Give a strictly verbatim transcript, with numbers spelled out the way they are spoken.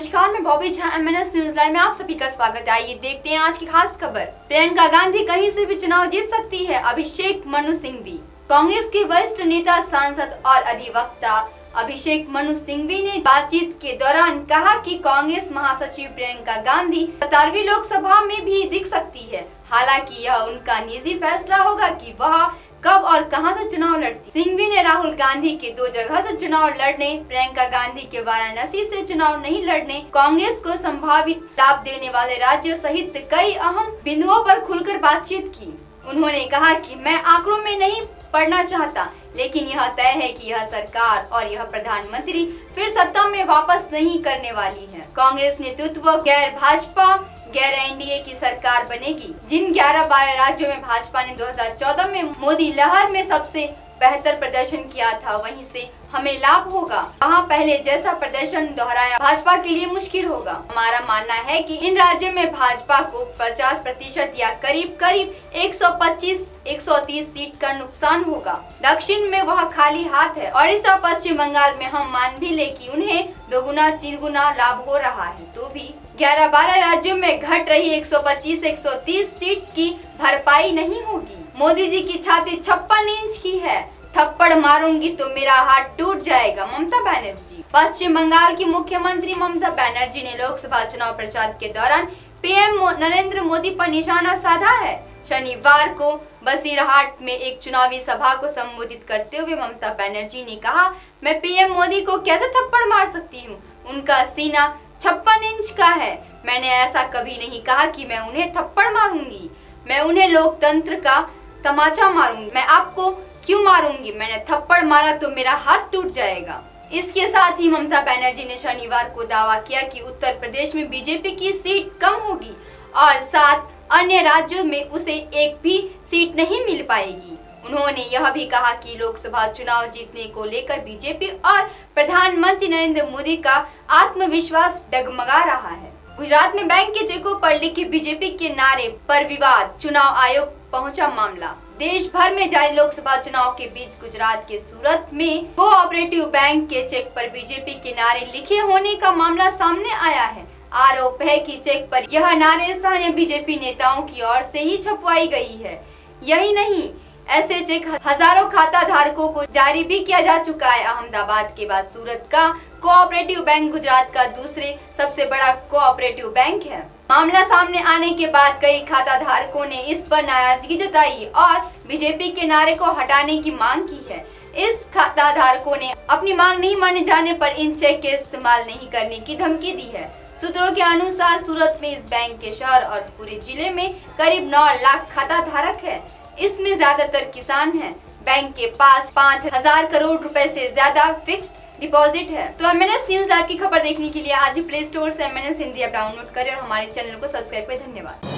नमस्कार, मैं Bobby Jha, MNS news live में आप सभी का स्वागत है। आइए देखते हैं आज की खास खबर। प्रियंका गांधी कहीं से भी चुनाव जीत सकती है, अभिषेक मनु सिंघवी। कांग्रेस के वरिष्ठ नेता, सांसद और अधिवक्ता अभिषेक मनु सिंघवी ने बातचीत के दौरान कहा कि कांग्रेस महासचिव प्रियंका गांधी सत्रहवीं लोकसभा में भी दिख सकती है। हालांकि यह उनका निजी फैसला होगा कि वह कब और कहां से चुनाव लड़ती। सिंघवी ने राहुल गांधी के दो जगह से चुनाव लड़ने, प्रियंका गांधी के वाराणसी से चुनाव नहीं लड़ने, कांग्रेस को संभावित लाभ देने वाले राज्यों सहित कई अहम बिंदुओं पर खुलकर बातचीत की। उन्होंने कहा कि मैं आंकड़ों में नहीं पढ़ना चाहता, लेकिन यह तय है कि यह सरकार और यह प्रधानमंत्री फिर सत्ता में वापस नहीं करने वाली है। कांग्रेस नेतृत्व गैर भाजपा गैर एनडीए की सरकार बनेगी। जिन ग्यारह बारह राज्यों में भाजपा ने दो हज़ार चौदह में मोदी लहर में सबसे बेहतर प्रदर्शन किया था, वहीं से हमें लाभ होगा। वहाँ पहले जैसा प्रदर्शन दोहराया भाजपा के लिए मुश्किल होगा। हमारा मानना है कि इन राज्यों में भाजपा को पचास प्रतिशत या करीब करीब एक सौ पच्चीस एक सौ तीस सीट का नुकसान होगा। दक्षिण में वह खाली हाथ है। ओडिशा, पश्चिम बंगाल में हम मान भी ले कि उन्हें दोगुना तीन गुना लाभ हो रहा है, तो भी ग्यारह बारह राज्यों में घट रही एक सौ पच्चीस एक सौ तीस सीट की भरपाई नहीं होगी। मोदी जी की छाती छप्पन इंच की है। थप्पड़ मारूंगी तो मेरा हाथ टूट जाएगा, ममता बनर्जी। पश्चिम बंगाल की मुख्यमंत्री ममता बनर्जी ने लोकसभा चुनाव प्रचार के दौरान पीएम नरेंद्र मोदी पर निशाना साधा है। शनिवार को बसीरहाट में एक चुनावी सभा को संबोधित करते हुए ममता बनर्जी ने कहा, मैं पीएम मोदी को कैसे थप्पड़ मार सकती हूँ? उनका सीना छप्पन इंच का है। मैंने ऐसा कभी नहीं कहा कि मैं उन्हें थप्पड़ मारूंगी। मैं उन्हें लोकतंत्र का तमाचा मारूंगी। मैं आपको क्यों मारूंगी? मैंने थप्पड़ मारा तो मेरा हाथ टूट जाएगा। इसके साथ ही ममता बनर्जी ने शनिवार को दावा किया कि उत्तर प्रदेश में बीजेपी की सीट कम होगी और सात अन्य राज्यों में उसे एक भी सीट नहीं मिल पाएगी। उन्होंने यह भी कहा कि लोकसभा चुनाव जीतने को लेकर बीजेपी और प्रधानमंत्री नरेंद्र मोदी का आत्मविश्वास डगमगा रहा है। गुजरात में बैंक के चेकों पर लिखी बीजेपी के नारे पर विवाद, चुनाव आयोग पहुंचा मामला। देश भर में जारी लोकसभा चुनाव के बीच गुजरात के सूरत में कोऑपरेटिव बैंक के चेक पर बीजेपी के नारे लिखे होने का मामला सामने आया है। आरोप है कि चेक पर यह नारे स्थानीय बीजेपी नेताओं की ओर से ही छपवाई गई है। यही नहीं, ऐसे चेक हजारों खाता धारकों को जारी भी किया जा चुका है। अहमदाबाद के बाद सूरत का कोऑपरेटिव बैंक गुजरात का दूसरे सबसे बड़ा कोऑपरेटिव बैंक है। मामला सामने आने के बाद कई खाता धारकों ने इस पर नाराजगी जताई और बीजेपी के नारे को हटाने की मांग की है। इस खाता धारकों ने अपनी मांग नहीं माने जाने पर इन चेक के इस्तेमाल नहीं करने की धमकी दी है। सूत्रों के अनुसार सूरत में इस बैंक के शहर और पूरे जिले में करीब नौ लाख खाता धारक है। इसमें ज्यादातर किसान हैं। बैंक के पास पाँच हजार करोड़ रुपए से ज्यादा फिक्स्ड डिपॉजिट है। तो एमएनएस न्यूज ऐप की खबर देखने के लिए आज ही प्ले स्टोर से एमएनएस हिंदी ऐप डाउनलोड करें और हमारे चैनल को सब्सक्राइब करें। धन्यवाद।